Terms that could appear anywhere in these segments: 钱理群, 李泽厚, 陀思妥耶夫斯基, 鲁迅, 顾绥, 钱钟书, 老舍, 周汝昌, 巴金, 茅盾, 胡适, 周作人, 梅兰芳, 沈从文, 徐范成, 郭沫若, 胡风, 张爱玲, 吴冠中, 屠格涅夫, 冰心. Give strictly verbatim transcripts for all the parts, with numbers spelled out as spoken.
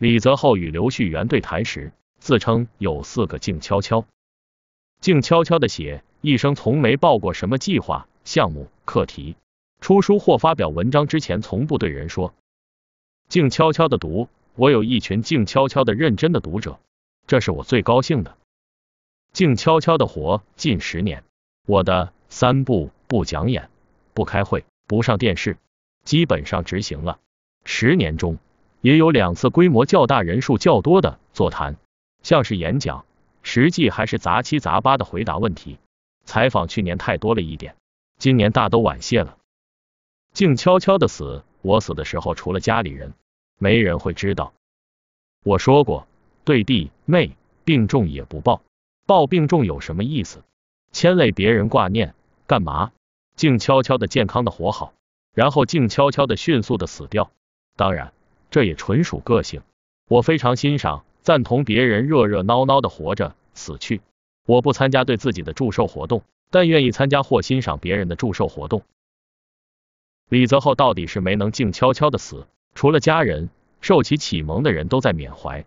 李泽厚与刘旭元对谈时，自称有四个静悄悄。静悄悄的写，一生从没报过什么计划、项目、课题。出书或发表文章之前，从不对人说。静悄悄的读，我有一群静悄悄的认真的读者，这是我最高兴的。静悄悄的活近十年，我的三不不讲演、不开会、不上电视，基本上执行了。十年中，也有两次规模较大、人数较多的座谈，像是演讲，实际还是杂七杂八的回答问题。采访去年太多了一点，今年大都婉谢了。静悄悄的死，我死的时候除了家里人，没人会知道。我说过，对弟妹病重也不报，报病重有什么意思？牵累别人挂念干嘛？静悄悄的健康的活好，然后静悄悄的迅速的死掉。当然，这也纯属个性，我非常欣赏赞同别人热热闹闹的活着死去。我不参加对自己的祝寿活动，但愿意参加或欣赏别人的祝寿活动。李泽厚到底是没能静悄悄的死，除了家人，受其启蒙的人都在缅怀。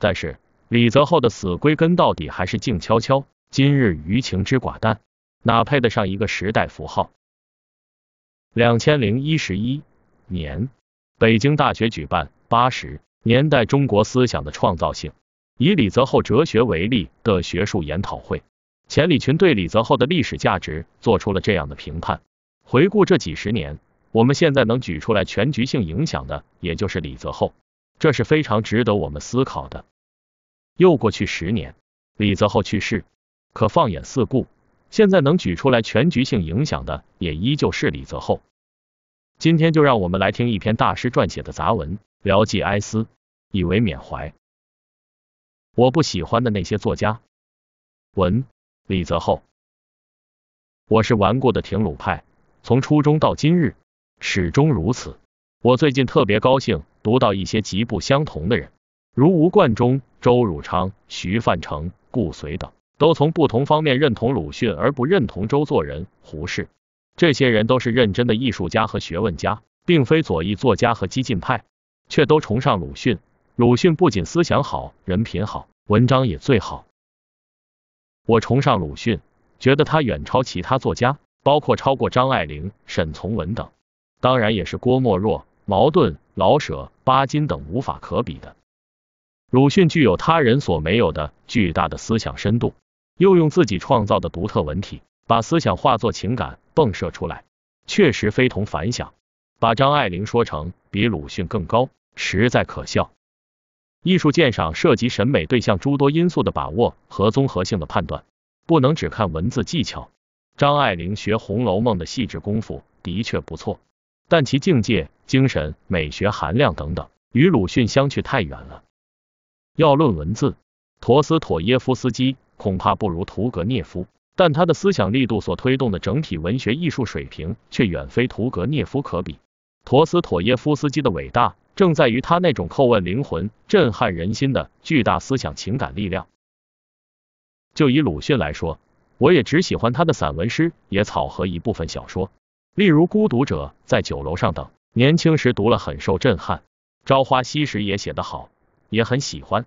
但是李泽厚的死归根到底还是静悄悄，今日舆情之寡淡，哪配得上一个时代符号？二零一一年，北京大学举办八十年代中国思想的创造性，以李泽厚哲学为例的学术研讨会，钱理群对李泽厚的历史价值做出了这样的评判。回顾这几十年，我们现在能举出来全局性影响的，也就是李泽厚，这是非常值得我们思考的。又过去十年，李泽厚去世，可放眼四顾，现在能举出来全局性影响的，也依旧是李泽厚。今天就让我们来听一篇大师撰写的杂文，聊寄哀思，以为缅怀。我不喜欢的那些作家。文：李泽厚。我是顽固的挺鲁派。从初中到今日，始终如此。我最近特别高兴读到一些极不相同的人，如吴冠中、周汝昌、徐范成、顾绥等，都从不同方面认同鲁迅而不认同周作人、胡适。这些人都是认真的艺术家和学问家，并非左翼作家和激进派，却都崇尚鲁迅。鲁迅不仅思想好，人品好，文章也最好。我崇尚鲁迅，觉得他远超其他作家，包括超过张爱玲、沈从文等，当然也是郭沫若、茅盾、老舍、巴金等无法可比的。鲁迅具有他人所没有的巨大的思想深度，又用自己创造的独特文体，把思想化作情感迸射出来，确实非同凡响。把张爱玲说成比鲁迅更高，实在可笑。艺术鉴赏涉及审美对象诸多因素的把握和综合性的判断，不能只看文字技巧。张爱玲学《红楼梦》的细致功夫的确不错，但其境界、精神、美学含量等等，与鲁迅相去太远了。要论文字，陀思妥耶夫斯基恐怕不如屠格涅夫，但他的思想力度所推动的整体文学艺术水平却远非屠格涅夫可比。陀思妥耶夫斯基的伟大，正在于他那种叩问灵魂、震撼人心的巨大思想情感力量。就以鲁迅来说，我也只喜欢他的散文诗，野草和一部分小说，例如《孤独者》《在酒楼上》等，年轻时读了很受震撼。《朝花夕拾》也写得好，也很喜欢。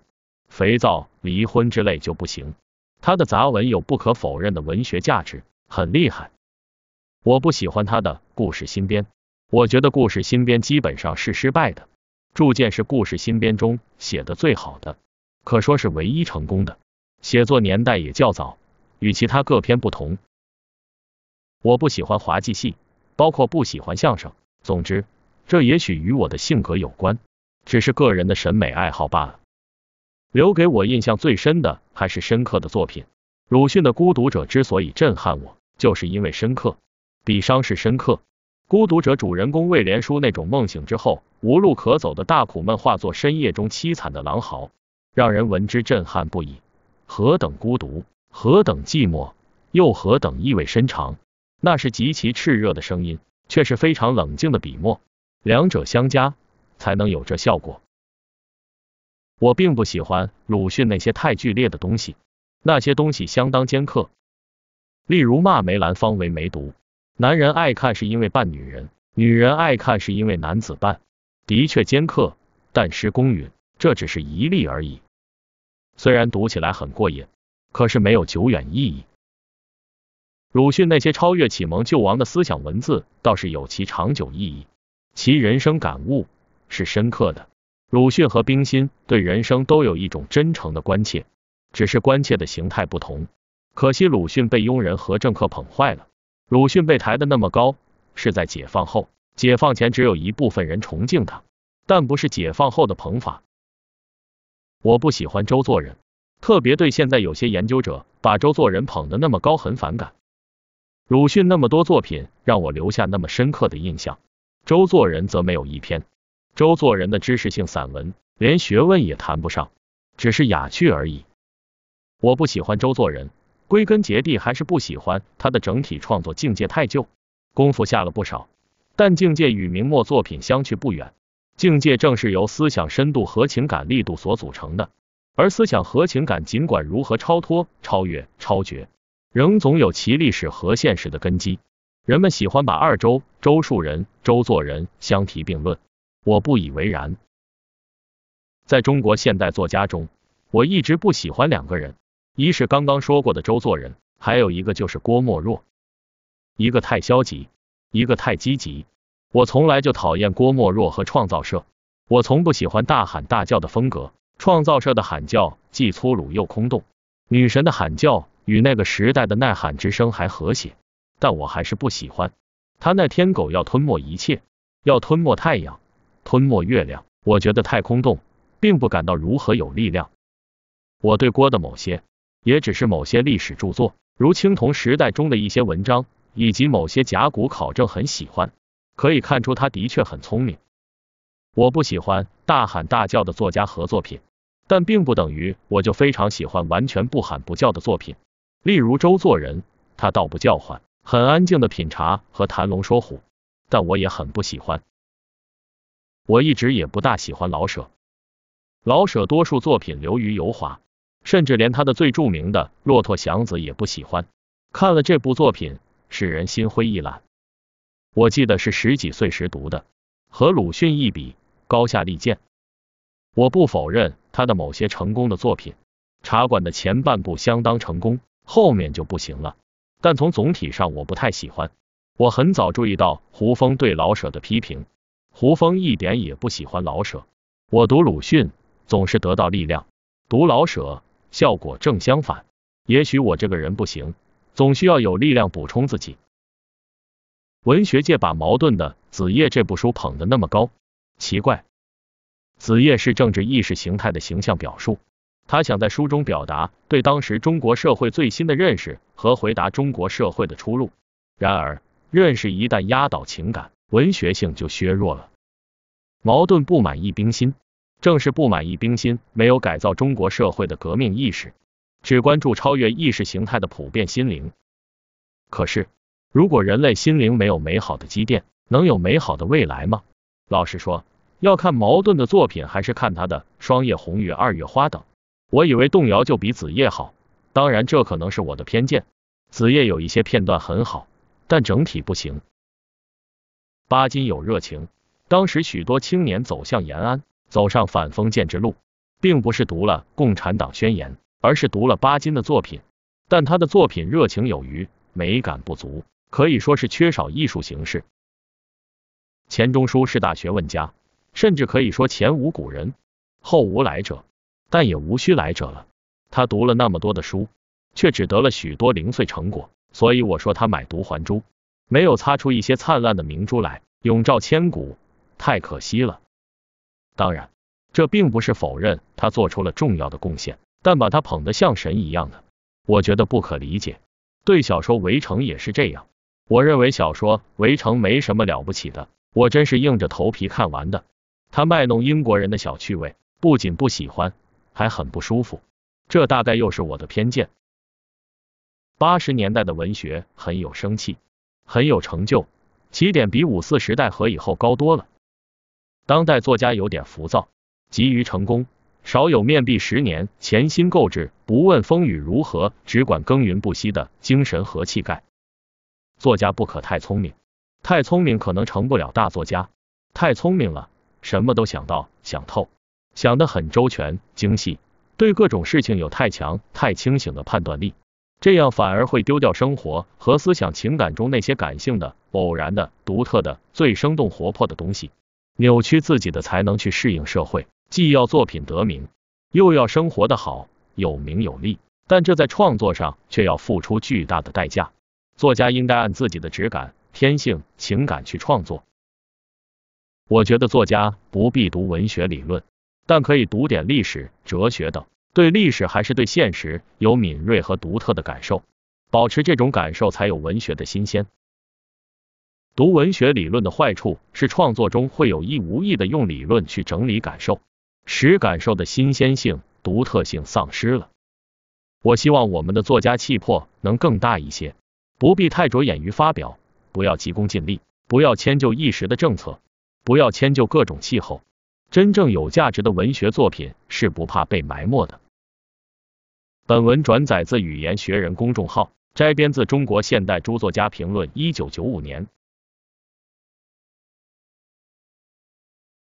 肥皂、离婚之类就不行。他的杂文有不可否认的文学价值，很厉害。我不喜欢他的《故事新编》，我觉得《故事新编》基本上是失败的。《铸剑》是《故事新编》中写得最好的，可说是唯一成功的。写作年代也较早，与其他各篇不同。我不喜欢滑稽戏，包括不喜欢相声。总之，这也许与我的性格有关，只是个人的审美爱好罢了。留给我印象最深的还是深刻的作品。鲁迅的《孤独者》之所以震撼我，就是因为深刻，比伤势深刻。《孤独者》主人公魏连书那种梦醒之后无路可走的大苦闷，化作深夜中凄惨的狼嚎，让人闻之震撼不已。何等孤独，何等寂寞，又何等意味深长，那是极其炽热的声音，却是非常冷静的笔墨，两者相加才能有这效果。我并不喜欢鲁迅那些太剧烈的东西，那些东西相当尖刻，例如骂梅兰芳为梅毒，男人爱看是因为扮女人，女人爱看是因为男子扮，的确尖刻，但施公允这只是一例而已。虽然读起来很过瘾，可是没有久远意义。鲁迅那些超越启蒙救亡的思想文字倒是有其长久意义，其人生感悟是深刻的。鲁迅和冰心对人生都有一种真诚的关切，只是关切的形态不同。可惜鲁迅被庸人和政客捧坏了。鲁迅被抬得那么高，是在解放后，解放前只有一部分人崇敬他，但不是解放后的捧法。我不喜欢周作人，特别对现在有些研究者把周作人捧得那么高很反感。鲁迅那么多作品让我留下那么深刻的印象，周作人则没有一篇。周作人的知识性散文连学问也谈不上，只是雅趣而已。我不喜欢周作人，归根结底还是不喜欢他的整体创作境界太旧，功夫下了不少，但境界与明末作品相去不远。境界正是由思想深度和情感力度所组成的，而思想和情感尽管如何超脱、超越、超绝，仍总有其历史和现实的根基。人们喜欢把二周、周树人、周作人相提并论，我不以为然。在中国现代作家中，我一直不喜欢两个人，一是刚刚说过的周作人，还有一个就是郭沫若。一个太消极，一个太积极。我从来就讨厌郭沫若和创造社，我从不喜欢大喊大叫的风格，创造社的喊叫既粗鲁又空洞，女神的喊叫与那个时代的呐喊之声还和谐，但我还是不喜欢他那天狗要吞没一切，要吞没太阳，吞没月亮，我觉得太空洞，并不感到如何有力量。我对郭的某些，也只是某些历史著作，如青铜时代中的一些文章，以及某些甲骨考证很喜欢，可以看出他的确很聪明。我不喜欢大喊大叫的作家和作品，但并不等于我就非常喜欢完全不喊不叫的作品。例如周作人，他倒不叫唤，很安静的品茶和谈龙说虎，但我也很不喜欢。我一直也不大喜欢老舍，老舍多数作品流于油滑，甚至连他的最著名的《骆驼祥子》也不喜欢。看了这部作品，使人心灰意懒。我记得是十几岁时读的，和鲁迅一比，高下立见。我不否认他的某些成功的作品，茶馆的前半部相当成功，后面就不行了，但从总体上我不太喜欢。我很早注意到胡风对老舍的批评，胡风一点也不喜欢老舍。我读鲁迅总是得到力量，读老舍效果正相反。也许我这个人不行，总需要有力量补充自己。文学界把矛盾的《子夜》这部书捧得那么高，奇怪，子夜是政治意识形态的形象表述，他想在书中表达对当时中国社会最新的认识和回答中国社会的出路。然而，认识一旦压倒情感，文学性就削弱了。矛盾不满意冰心，正是不满意冰心没有改造中国社会的革命意识，只关注超越意识形态的普遍心灵。可是，如果人类心灵没有美好的积淀，能有美好的未来吗？老实说，要看矛盾的作品，还是看他的《双叶红月》《二月花》等。我以为动摇就比子夜好，当然这可能是我的偏见。子夜有一些片段很好，但整体不行。巴金有热情，当时许多青年走向延安，走上反封建之路，并不是读了《共产党宣言》，而是读了巴金的作品。但他的作品热情有余，美感不足，可以说是缺少艺术形式。钱钟书是大学问家，甚至可以说前无古人，后无来者。但也无需来者了，他读了那么多的书，却只得了许多零碎成果，所以我说他买椟还珠，没有擦出一些灿烂的明珠来，永照千古，太可惜了。当然，这并不是否认他做出了重要的贡献，但把他捧得像神一样的，我觉得不可理解。对小说《围城》也是这样，我认为小说《围城》没什么了不起的，我真是硬着头皮看完的。他卖弄英国人的小趣味，不仅不喜欢，还很不舒服，这大概又是我的偏见。八十年代的文学很有生气，很有成就，起点比五四时代和以后高多了。当代作家有点浮躁，急于成功，少有面壁十年潜心购置，不问风雨如何，只管耕耘不息的精神和气概。作家不可太聪明，太聪明可能成不了大作家，太聪明了，什么都想到想透，想得很周全、精细，对各种事情有太强、太清醒的判断力，这样反而会丢掉生活和思想情感中那些感性的、偶然的、独特的、最生动活泼的东西，扭曲自己的才能去适应社会。既要作品得名，又要生活得好，有名有利，但这在创作上却要付出巨大的代价。作家应该按自己的直感、天性、情感去创作。我觉得作家不必读文学理论，但可以读点历史、哲学等，对历史还是对现实有敏锐和独特的感受，保持这种感受才有文学的新鲜。读文学理论的坏处是创作中会有意无意的用理论去整理感受，使感受的新鲜性、独特性丧失了。我希望我们的作家气魄能更大一些，不必太着眼于发表，不要急功近利，不要迁就一时的政策，不要迁就各种气候。真正有价值的文学作品是不怕被埋没的。本文转载自语言学人公众号，摘编自《中国现代诸作家评论》一九九五年。